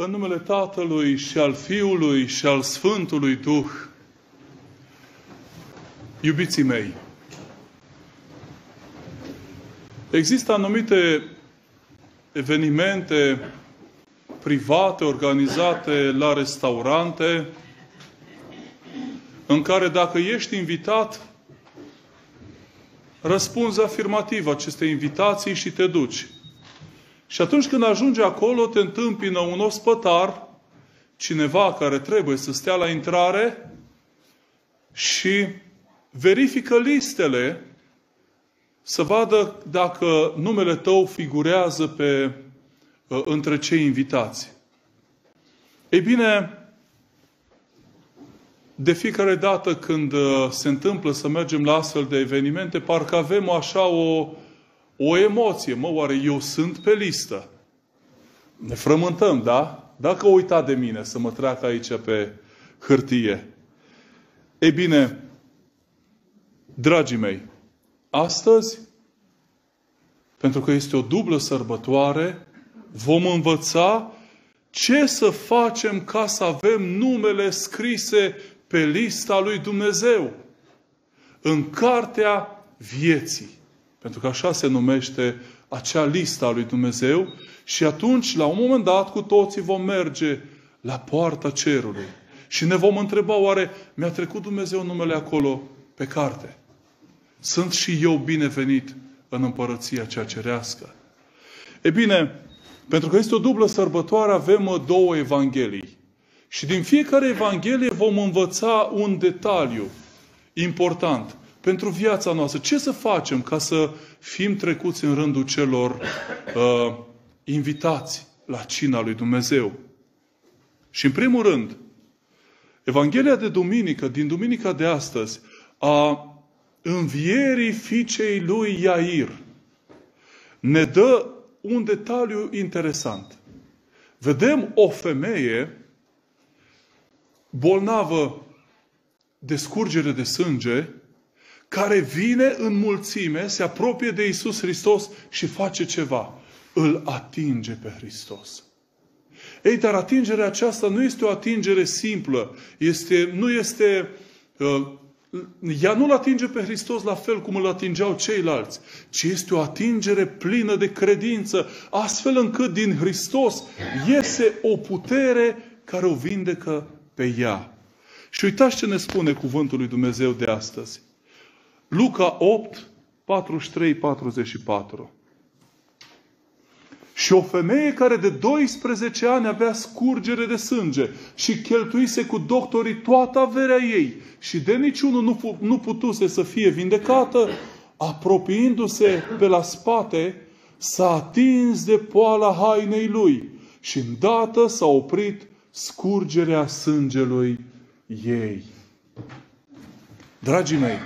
În numele Tatălui și al Fiului și al Sfântului Duh. Iubiții mei, există anumite evenimente private organizate la restaurante în care dacă ești invitat, răspunzi afirmativ acestei invitații și te duci. Și atunci când ajungi acolo, te întâmpină un ospătar, cineva care trebuie să stea la intrare și verifică listele să vadă dacă numele tău figurează între cei invitați. Ei bine, de fiecare dată când se întâmplă să mergem la astfel de evenimente, parcă avem așa o emoție. Mă, oare eu sunt pe listă? Ne frământăm, da? Dacă o uita de mine să mă treacă aici pe hârtie. Ei bine, dragii mei, astăzi, pentru că este o dublă sărbătoare, vom învăța ce să facem ca să avem numele scrise pe lista lui Dumnezeu. În Cartea Vieții. Pentru că așa se numește acea listă a lui Dumnezeu. Și atunci, la un moment dat, cu toții vom merge la poarta cerului. Și ne vom întreba, oare mi-a trecut Dumnezeu numele acolo pe carte? Sunt și eu binevenit în împărăția cea cerească? E bine, pentru că este o dublă sărbătoare, avem două evanghelii. Și din fiecare evanghelie vom învăța un detaliu important pentru viața noastră. Ce să facem ca să fim trecuți în rândul celor invitați la cina lui Dumnezeu? Și în primul rând, Evanghelia de duminică, din duminica de astăzi, a învierii fiicei lui Iair, ne dă un detaliu interesant. Vedem o femeie bolnavă de scurgere de sânge, care vine în mulțime, se apropie de Iisus Hristos și face ceva. Îl atinge pe Hristos. Ei, dar atingerea aceasta nu este o atingere simplă. Ea nu-L atinge pe Hristos la fel cum îl atingeau ceilalți, ci este o atingere plină de credință, astfel încât din Hristos iese o putere care o vindecă pe ea. Și uitați ce ne spune Cuvântul lui Dumnezeu de astăzi. Luca 8, 43-44. Și o femeie care de 12 ani avea scurgere de sânge și cheltuise cu doctorii toată averea ei și de niciunul nu putuse să fie vindecată, apropiindu-se pe la spate, s-a atins de poala hainei lui și îndată s-a oprit scurgerea sângelui ei. Dragii mei,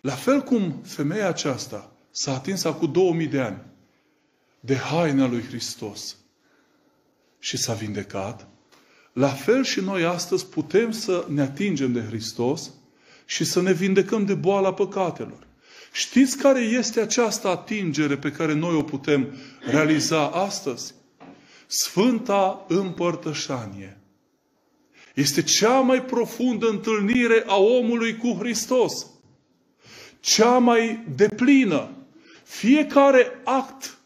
la fel cum femeia aceasta s-a atins acum 2000 de ani de haina lui Hristos și s-a vindecat, la fel și noi astăzi putem să ne atingem de Hristos și să ne vindecăm de boala păcatelor. Știți care este această atingere pe care noi o putem realiza astăzi? Sfânta Împărtășanie. Este cea mai profundă întâlnire a omului cu Hristos. Cea mai deplină. Fiecare act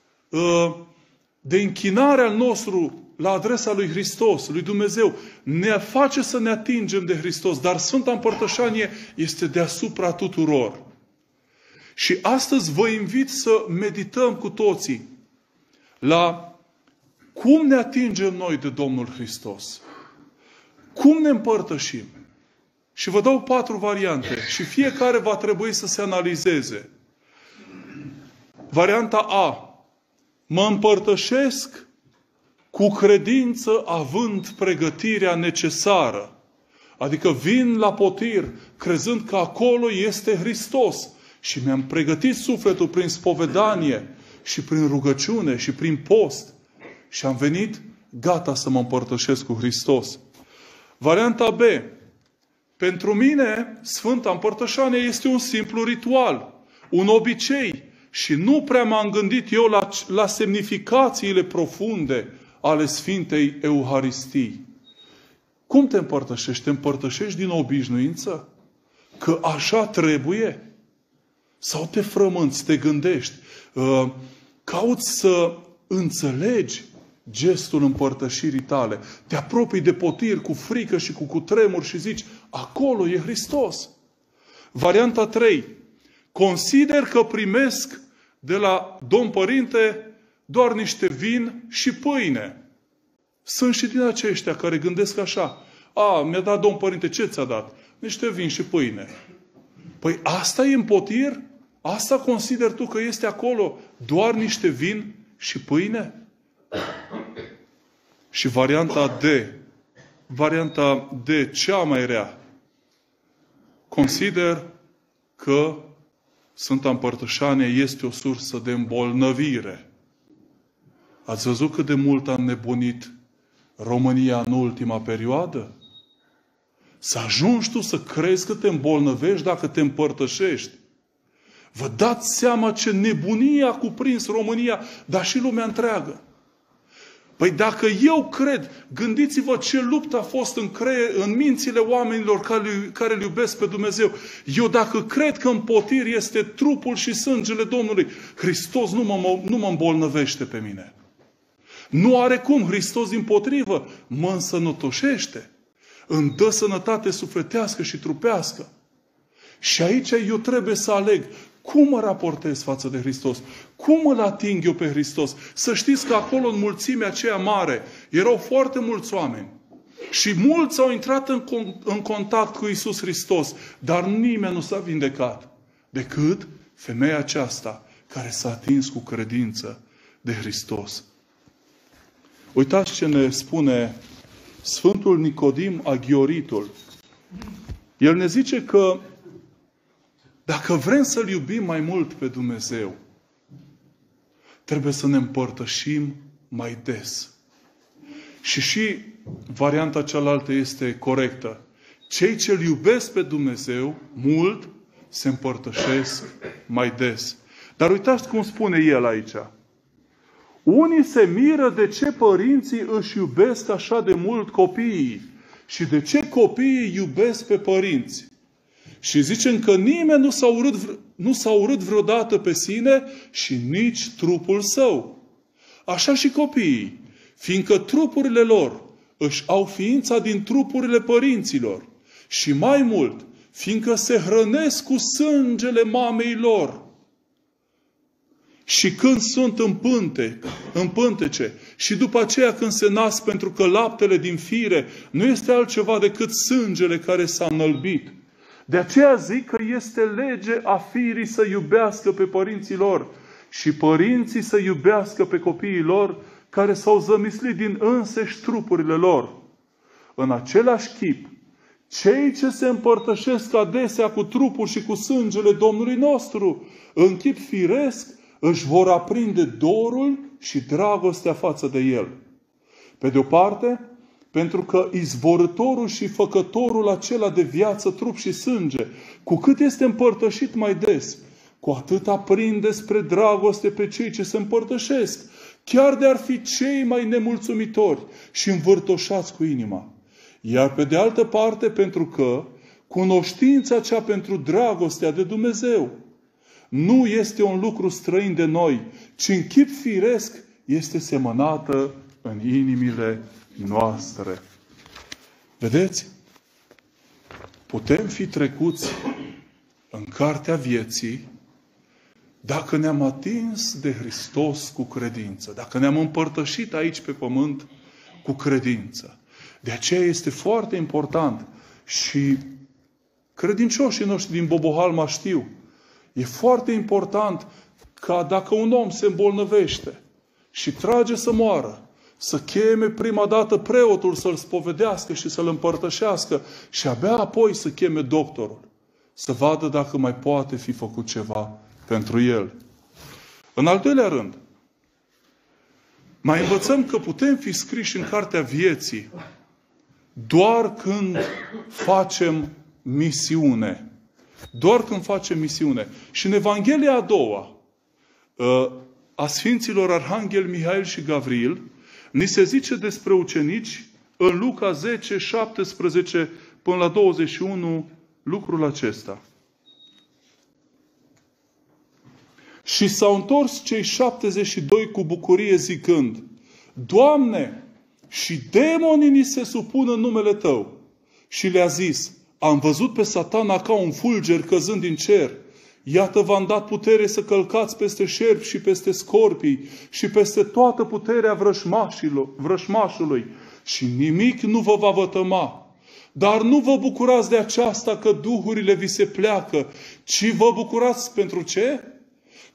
de închinare al nostru la adresa lui Hristos, lui Dumnezeu, ne face să ne atingem de Hristos. Dar Sfânta Împărtășanie este deasupra tuturor. Și astăzi vă invit să medităm cu toții la cum ne atingem noi de Domnul Hristos. Cum ne împărtășim? Și vă dau 4 variante. Și fiecare va trebui să se analizeze. Varianta A. Mă împărtășesc cu credință, având pregătirea necesară. Adică vin la potir, crezând că acolo este Hristos. Și mi-am pregătit sufletul prin spovedanie, și prin rugăciune, și prin post. Și am venit gata să mă împărtășesc cu Hristos. Varianta B. Pentru mine, Sfânta Împărtășanie este un simplu ritual, un obicei. Și nu prea m-am gândit eu la semnificațiile profunde ale Sfintei Euharistii. Cum te împărtășești? Te împărtășești din obișnuință? Că așa trebuie? Sau te frămânți, te gândești? Cauți să înțelegi gestul împărtășirii tale. Te apropii de potiri cu frică și cu cutremur și zici, acolo e Hristos. Varianta 3. Consider că primesc de la Domn Părinte doar niște vin și pâine. Sunt și din aceștia care gândesc așa. A, mi-a dat Domn Părinte, ce ți-a dat? Niște vin și pâine. Păi asta e împotir? Asta consider tu că este acolo? Doar niște vin și pâine? Și varianta D, cea mai rea. Consider că Sfânta Împărtășanie este o sursă de îmbolnăvire. Ați văzut cât de mult a înnebunit România în ultima perioadă? Să ajungi tu să crezi că te îmbolnăvești dacă te împărtășești. Vă dați seama ce nebunie a cuprins România, dar și lumea întreagă. Păi dacă eu cred, gândiți-vă ce luptă a fost în mințile oamenilor care îl iubesc pe Dumnezeu. Eu dacă cred că împotir este trupul și sângele Domnului, Hristos nu mă îmbolnăvește pe mine. Nu are cum, Hristos dimpotrivă mă însănătoșește, îmi dă sănătate sufletească și trupească. Și aici eu trebuie să aleg cum mă raportez față de Hristos, cum îl ating eu pe Hristos. Să știți că acolo în mulțimea aceea mare erau foarte mulți oameni și mulți au intrat în contact cu Iisus Hristos, dar nimeni nu s-a vindecat decât femeia aceasta care s-a atins cu credință de Hristos. Uitați ce ne spune Sfântul Nicodim Aghioritul. El ne zice că dacă vrem să-L iubim mai mult pe Dumnezeu, trebuie să ne împărtășim mai des. Și varianta cealaltă este corectă. Cei ce îl iubesc pe Dumnezeu mult se împărtășesc mai des. Dar uitați cum spune el aici. Unii se miră de ce părinții își iubesc așa de mult copiii și de ce copiii iubesc pe părinți. Și zicem că nimeni nu s-a urât vreodată pe sine și nici trupul său. Așa și copiii, fiindcă trupurile lor își au ființa din trupurile părinților. Și mai mult, fiindcă se hrănesc cu sângele mamei lor. Și când sunt în pântece și după aceea când se nasc, pentru că laptele din fire nu este altceva decât sângele care s-a înălbit. De aceea zic că este lege a firii să iubească pe părinții lor și părinții să iubească pe copiii lor care s-au zămislit din înseși trupurile lor. În același chip, cei ce se împărtășesc adesea cu trupul și cu sângele Domnului nostru, în chip firesc, își vor aprinde dorul și dragostea față de El. Pe de-o parte, pentru că izvorătorul și făcătorul acela de viață, trup și sânge, cu cât este împărtășit mai des, cu atât aprinde spre dragoste pe cei ce se împărtășesc, chiar de-ar fi cei mai nemulțumitori și învârtoșați cu inima. Iar pe de altă parte, pentru că cunoștința cea pentru dragostea de Dumnezeu nu este un lucru străin de noi, ci în chip firesc este semănată în inimile noastre. Vedeți? Putem fi trecuți în Cartea Vieții dacă ne-am atins de Hristos cu credință, dacă ne-am împărtășit aici pe pământ cu credință. De aceea este foarte important și credincioșii noștri din Bobohalma știu, e foarte important ca dacă un om se îmbolnăvește și trage să moară, să cheme prima dată preotul să-l spovedească și să-l împărtășească și abia apoi să cheme doctorul să vadă dacă mai poate fi făcut ceva pentru el. În al doilea rând, mai învățăm că putem fi scriși în Cartea Vieții doar când facem misiune. Doar când facem misiune. Și în Evanghelia a doua a Sfinților Arhangheli Mihail și Gavril Ni se zice despre ucenici în Luca 10, 17 până la 21 lucrul acesta. Și s-au întors cei 72 cu bucurie zicând: Doamne, și demonii ni se supun în numele Tău. Și le-a zis: Am văzut pe Satana ca un fulger căzând din cer. Iată, v-am dat putere să călcați peste șerpi și peste scorpii și peste toată puterea vrășmașului. Și nimic nu vă va vătăma. Dar nu vă bucurați de aceasta că duhurile vi se pleacă, ci vă bucurați pentru ce?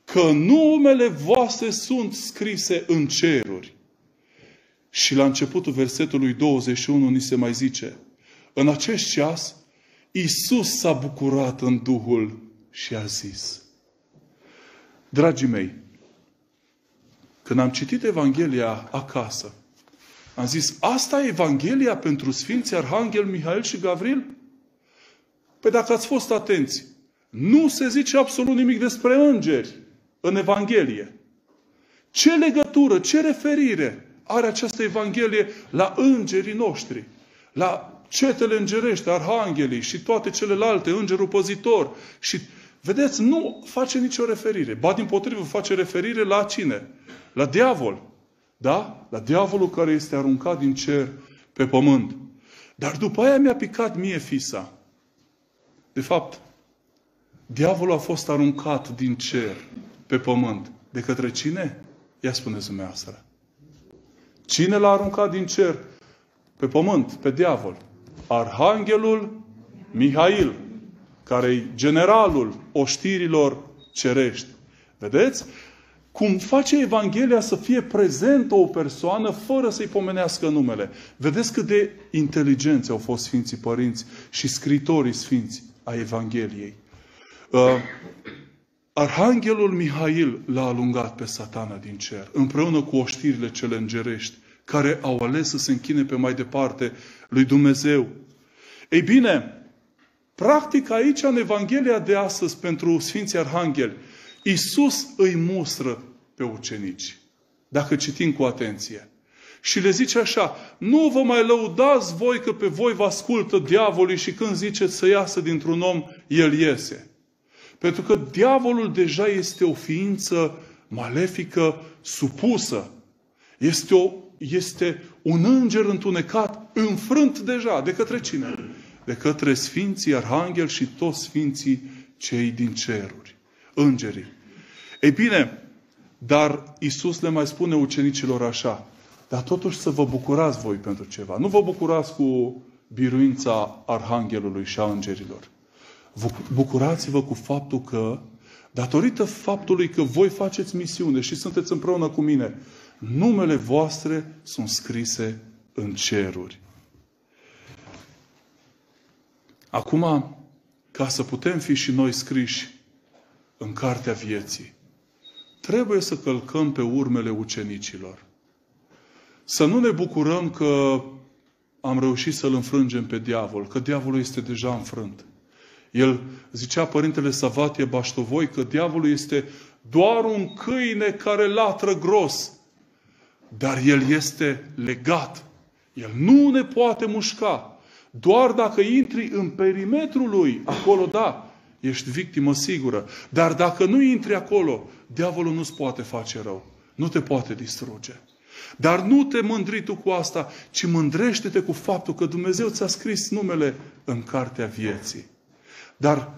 Că numele voastre sunt scrise în ceruri. Și la începutul versetului 21 ni se mai zice: În acest ceas, Iisus s-a bucurat în Duhul și a zis. Dragii mei, când am citit Evanghelia acasă, am zis: asta e Evanghelia pentru Sfinții Arhangheli Mihail și Gavril? Păi dacă ați fost atenți, nu se zice absolut nimic despre îngeri în Evanghelie. Ce legătură, ce referire are această Evanghelie la îngerii noștri, la cetele îngerești, arhanghelii și toate celelalte, îngerul păzitor? Și, vedeți, nu face nicio referire. Ba dimpotrivă, face referire la cine? La diavol. Da? La diavolul care este aruncat din cer pe pământ. Dar după aia mi-a picat mie fisa. De fapt, diavolul a fost aruncat din cer pe pământ. De către cine? Ia spuneți dumneavoastră. Cine l-a aruncat din cer pe pământ, pe diavol? Arhanghelul Mihail, care e generalul oștirilor cerești. Vedeți? Cum face Evanghelia să fie prezentă o persoană fără să-i pomenească numele. Vedeți cât de inteligenți au fost Sfinții Părinți și scritorii sfinți ai Evangheliei. Arhanghelul Mihail l-a alungat pe Satana din cer, împreună cu oștirile cele îngerești, care au ales să se închine pe mai departe lui Dumnezeu. Ei bine, practic aici, în Evanghelia de astăzi, pentru Sfinții Arhangheli, Iisus îi mustră pe ucenici, dacă citim cu atenție. Și le zice așa: nu vă mai lăudați voi că pe voi vă ascultă diavolii și când ziceți să iasă dintr-un om, el iese. Pentru că diavolul deja este o ființă malefică, supusă. Este un înger întunecat, înfrânt deja. De către cine? De către Sfinții Arhangheli și toți Sfinții cei din ceruri, îngerii. Ei bine, dar Iisus le mai spune ucenicilor așa: dar totuși să vă bucurați voi pentru ceva. Nu vă bucurați cu biruința Arhanghelului și a îngerilor. Bucurați-vă cu faptul că, datorită faptului că voi faceți misiune și sunteți împreună cu mine, numele voastre sunt scrise în ceruri. Acum, ca să putem fi și noi scriși în Cartea Vieții, trebuie să călcăm pe urmele ucenicilor. Să nu ne bucurăm că am reușit să-l înfrângem pe diavol, că diavolul este deja înfrânt. El zicea, Părintele Savatie Baștovoi, că diavolul este doar un câine care latră gros, dar el este legat. El nu ne poate mușca. Doar dacă intri în perimetrul lui, acolo da, ești victimă sigură. Dar dacă nu intri acolo, diavolul nu-ți poate face rău. Nu te poate distruge. Dar nu te mândri tu cu asta, ci mândrește-te cu faptul că Dumnezeu ți-a scris numele în Cartea Vieții. Dar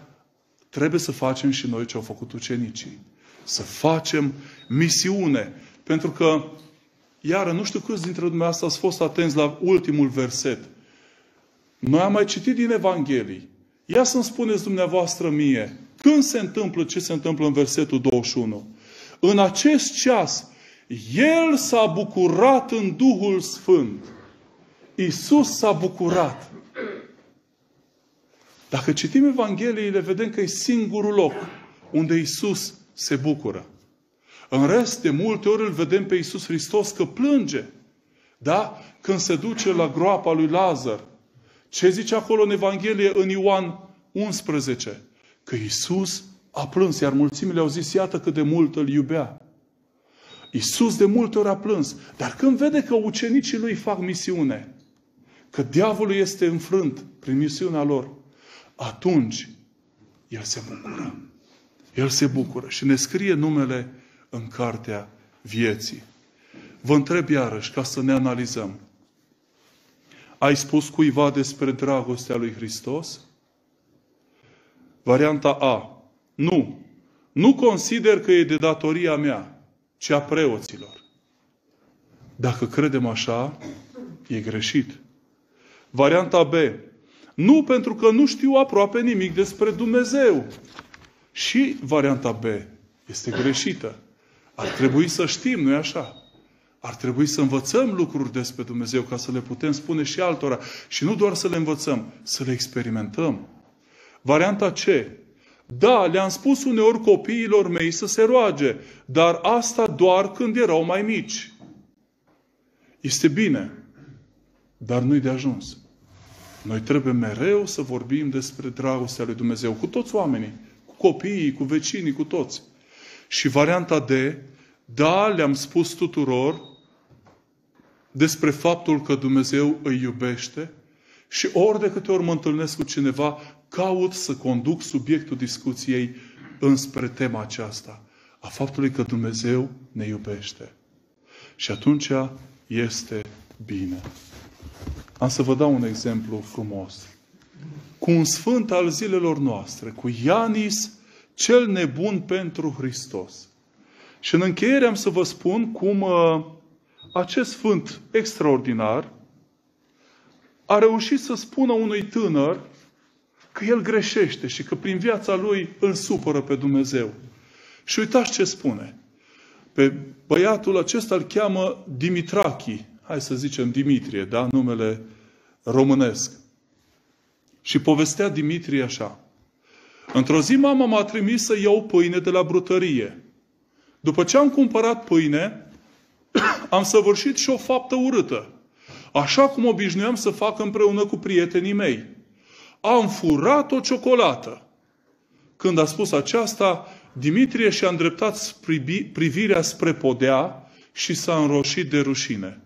trebuie să facem și noi ce au făcut ucenicii. Să facem misiune. Pentru că, iară, nu știu câți dintre dumneavoastră ați fost atenți la ultimul verset. Noi am mai citit din Evanghelii. Ia să-mi spuneți dumneavoastră mie, când se întâmplă ce se întâmplă în versetul 21. În acest ceas, El s-a bucurat în Duhul Sfânt. Iisus s-a bucurat. Dacă citim Evangheliile, vedem că e singurul loc unde Iisus se bucură. În rest, de multe ori îl vedem pe Iisus Hristos că plânge. Da? Când se duce la groapa lui Lazar. Ce zice acolo în Evanghelie, în Ioan 11? Că Iisus a plâns, iar mulțimile au zis: iată cât de mult îl iubea. Iisus de multe ori a plâns. Dar când vede că ucenicii lui fac misiune, că diavolul este înfrânt prin misiunea lor, atunci el se bucură. El se bucură și ne scrie numele în Cartea Vieții. Vă întreb iarăși, ca să ne analizăm. Ai spus cuiva despre dragostea lui Hristos? Varianta A. Nu. Nu consider că e de datoria mea, ci a preoților. Dacă credem așa, e greșit. Varianta B. Nu, pentru că nu știu aproape nimic despre Dumnezeu. Și varianta B este greșită. Ar trebui să știm, nu-i așa? Ar trebui să învățăm lucruri despre Dumnezeu ca să le putem spune și altora. Și nu doar să le învățăm, să le experimentăm. Varianta C. Da, le-am spus uneori copiilor mei să se roage, dar asta doar când erau mai mici. Este bine, dar nu-i de ajuns. Noi trebuie mereu să vorbim despre dragostea lui Dumnezeu cu toți oamenii, cu copiii, cu vecinii, cu toți. Și varianta D. Da, le-am spus tuturor despre faptul că Dumnezeu îi iubește și ori de câte ori mă întâlnesc cu cineva, caut să conduc subiectul discuției înspre tema aceasta, a faptului că Dumnezeu ne iubește. Și atunci este bine. Am să vă dau un exemplu frumos. Cu un sfânt al zilelor noastre, cu Ianis, cel nebun pentru Hristos. Și în încheiere am să vă spun cum acest sfânt extraordinar a reușit să spună unui tânăr că el greșește și că prin viața lui îl supără pe Dumnezeu. Și uitați ce spune. Pe băiatul acesta îl cheamă Dimitrachi. Hai să zicem Dimitrie, da? Numele românesc. Și povestea Dimitrie așa. Într-o zi mama m-a trimis să iau pâine de la brutărie. După ce am cumpărat pâine, am săvârșit și o faptă urâtă. Așa cum obișnuiam să fac împreună cu prietenii mei. Am furat o ciocolată. Când a spus aceasta, Dimitrie și-a îndreptat privirea spre podea și s-a înroșit de rușine.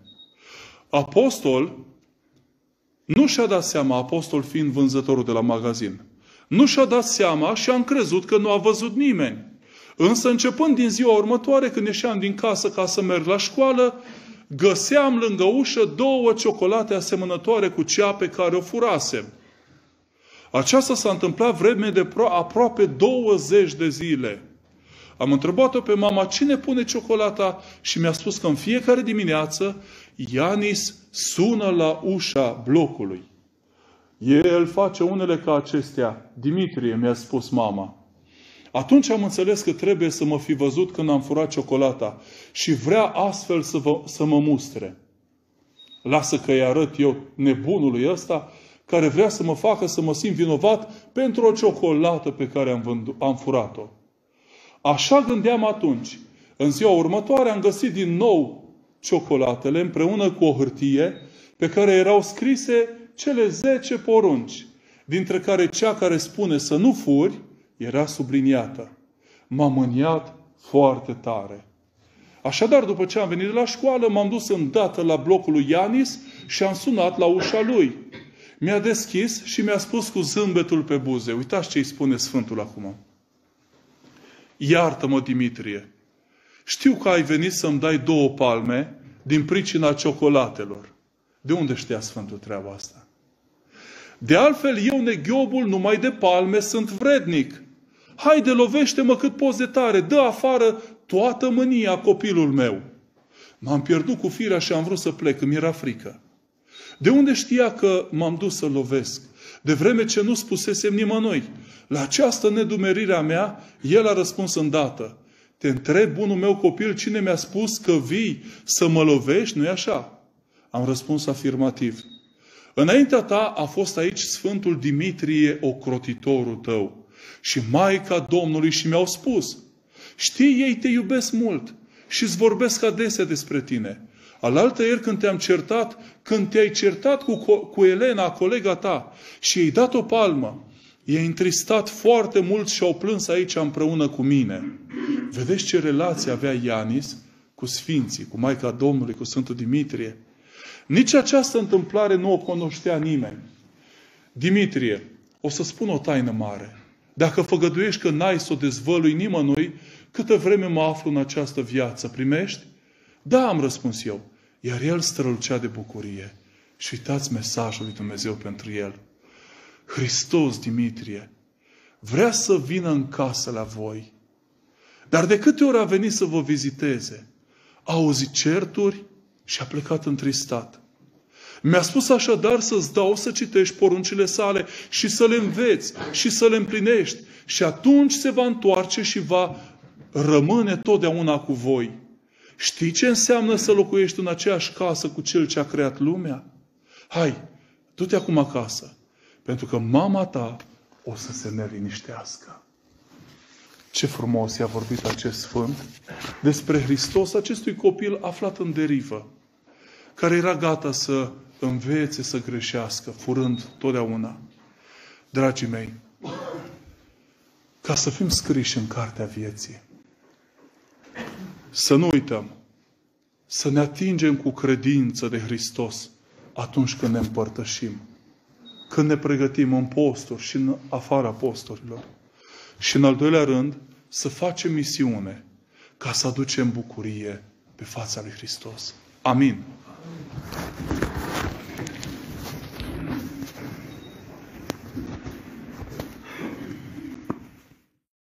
Apostol nu și-a dat seama, apostol fiind vânzătorul de la magazin, nu și-a dat seama și am crezut că nu a văzut nimeni. Însă începând din ziua următoare, când ieșeam din casă ca să merg la școală, găseam lângă ușă două ciocolate asemănătoare cu cea pe care o furasem. Aceasta s-a întâmplat vreme de aproape 20 de zile. Am întrebat-o pe mama cine pune ciocolata și mi-a spus că în fiecare dimineață Ianis sună la ușa blocului. El face unele ca acestea. Dimitrie, mi-a spus mama. Atunci am înțeles că trebuie să mă fi văzut când am furat ciocolata și vrea astfel să mă mustre. Lasă că îi arăt eu nebunului ăsta care vrea să mă facă să mă simt vinovat pentru o ciocolată pe care am furat-o. Așa gândeam atunci. În ziua următoare am găsit din nou ciocolatele împreună cu o hârtie pe care erau scrise cele 10 porunci, dintre care cea care spune să nu furi era subliniată. M-a mâniat foarte tare. Așadar, după ce am venit de la școală, m-am dus îndată la blocul lui Ianis și am sunat la ușa lui. Mi-a deschis și mi-a spus cu zâmbetul pe buze. Uitați ce îi spune Sfântul acum. Iartă-mă, Dimitrie. Știu că ai venit să-mi dai 2 palme din pricina ciocolatelor. De unde știa Sfântul treaba asta? De altfel, eu, neghiobul, numai de palme sunt vrednic. Haide, lovește-mă cât poți de tare, dă afară toată mânia, copilul meu. M-am pierdut cu firea și am vrut să plec, îmi era frică. De unde știa că m-am dus să lovesc? De vreme ce nu spusesem nimănui. La această nedumerire a mea, el a răspuns îndată. Te întreb, bunul meu copil, cine mi-a spus că vii să mă lovești? Nu-i așa? Am răspuns afirmativ. Înaintea ta a fost aici Sfântul Dimitrie, ocrotitorul tău, și Maica Domnului și mi-au spus, știi, ei te iubesc mult și îți vorbesc adesea despre tine. Alaltăieri când te-am certat, când te-ai certat cu Elena, colega ta, și i-ai dat o palmă, i-ai întristat foarte mult și au plâns aici împreună cu mine. Vedeți ce relație avea Ianis cu Sfinții, cu Maica Domnului, cu Sfântul Dimitrie. Nici această întâmplare nu o cunoștea nimeni. Dimitrie, o să spun o taină mare. Dacă făgăduiești că n-ai să o dezvălui nimănui, câtă vreme mă aflu în această viață, primești? Da, am răspuns eu. Iar el strălucea de bucurie. Și uitați mesajul lui Dumnezeu pentru el. Hristos, Dimitrie, vrea să vină în casă la voi. Dar de câte ori a venit să vă viziteze? A auzit certuri și a plecat întristat. Mi-a spus așadar să-ți dau să citești poruncile sale și să le înveți și să le împlinești. Și atunci se va întoarce și va rămâne totdeauna cu voi. Știi ce înseamnă să locuiești în aceeași casă cu Cel ce a creat lumea? Hai, du-te acum acasă, pentru că mama ta o să se neliniștească. Ce frumos i-a vorbit acest sfânt despre Hristos, acestui copil aflat în derivă, care era gata să învețe, să greșească, furând totdeauna. Dragii mei, ca să fim scriși în Cartea Vieții, să nu uităm, să ne atingem cu credință de Hristos atunci când ne împărtășim, când ne pregătim în posturi și în afara posturilor. Și în al doilea rând, să facem misiune ca să aducem bucurie pe fața lui Hristos. Amin.